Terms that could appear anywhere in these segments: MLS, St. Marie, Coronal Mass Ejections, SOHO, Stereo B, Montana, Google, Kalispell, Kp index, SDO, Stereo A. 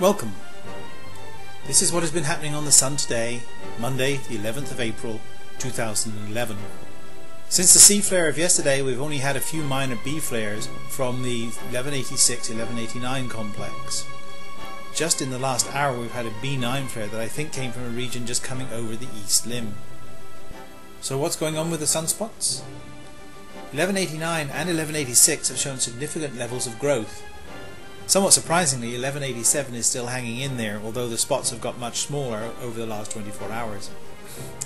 Welcome. This is what has been happening on the Sun today, Monday the 11th of April 2011. Since the C flare of yesterday, we've only had a few minor B flares from the 1186-1189 complex. Just in the last hour we've had a B9 flare that I think came from a region just coming over the east limb. So what's going on with the sunspots? 1189 and 1186 have shown significant levels of growth. Somewhat surprisingly, 1187 is still hanging in there, although the spots have got much smaller over the last 24 hours.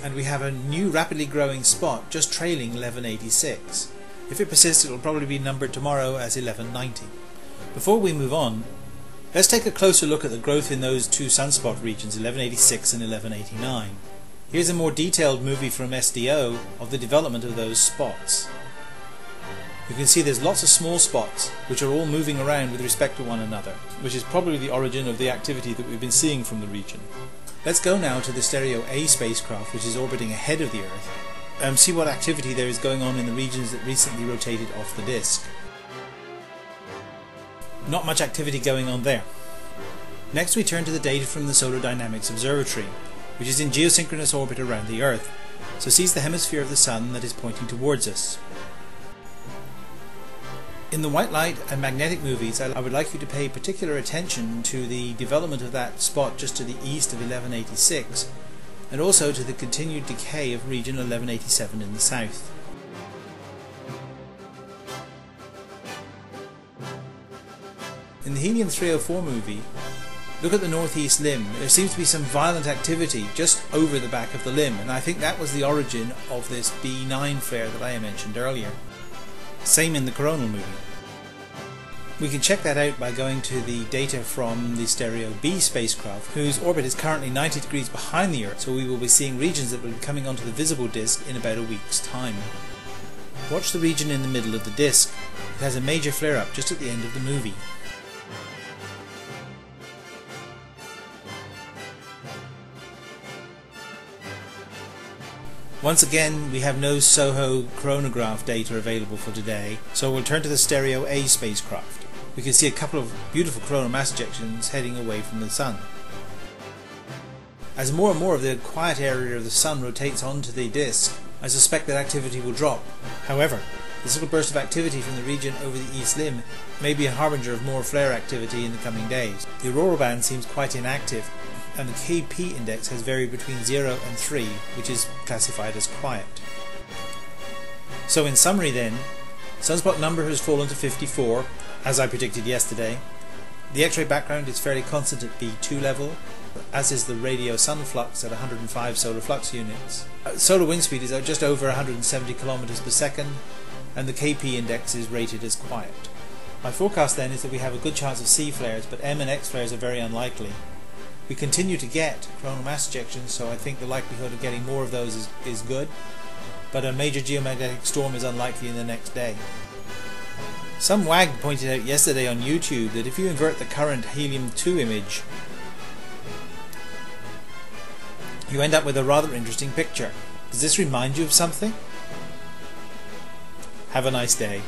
And we have a new rapidly growing spot just trailing 1186. If it persists, it will probably be numbered tomorrow as 1190. Before we move on, let's take a closer look at the growth in those two sunspot regions, 1186 and 1189. Here's a more detailed movie from SDO of the development of those spots. You can see there's lots of small spots which are all moving around with respect to one another, which is probably the origin of the activity that we've been seeing from the region. Let's go now to the Stereo A spacecraft, which is orbiting ahead of the Earth, and see what activity there is going on in the regions that recently rotated off the disk. Not much activity going on there. Next we turn to the data from the Solar Dynamics Observatory, which is in geosynchronous orbit around the Earth, so sees the hemisphere of the Sun that is pointing towards us. In the white light and magnetic movies, I would like you to pay particular attention to the development of that spot just to the east of 1186, and also to the continued decay of region 1187 in the south. In the Helium 304 movie, look at the northeast limb. There seems to be some violent activity just over the back of the limb, and I think that was the origin of this B9 flare that I mentioned earlier. Same in the coronal movie. We can check that out by going to the data from the Stereo B spacecraft, whose orbit is currently 90 degrees behind the Earth, so we will be seeing regions that will be coming onto the visible disk in about a week's time. Watch the region in the middle of the disk. It has a major flare-up just at the end of the movie. Once again, we have no SOHO chronograph data available for today, so we'll turn to the Stereo A spacecraft. We can see a couple of beautiful coronal mass ejections heading away from the Sun. As more and more of the quiet area of the Sun rotates onto the disk, I suspect that activity will drop. However, this little burst of activity from the region over the east limb may be a harbinger of more flare activity in the coming days. The auroral band seems quite inactive, and the Kp index has varied between 0 and 3, which is classified as quiet. So in summary then, sunspot number has fallen to 54, as I predicted yesterday. The X-ray background is fairly constant at B2 level, as is the radio sun flux at 105 solar flux units. Solar wind speed is just over 170 kilometers per second, and the Kp index is rated as quiet. My forecast then is that we have a good chance of C flares, but M and X flares are very unlikely. We continue to get coronal mass ejections, so I think the likelihood of getting more of those is good, but a major geomagnetic storm is unlikely in the next day. Some wag pointed out yesterday on YouTube that if you invert the current helium-2 image, you end up with a rather interesting picture. Does this remind you of something? Have a nice day.